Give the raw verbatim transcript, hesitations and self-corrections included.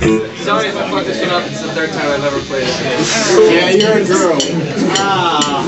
Sorry if I fucked this one up, it's the third time I've ever played this game. Yeah, you're a girl. Ah.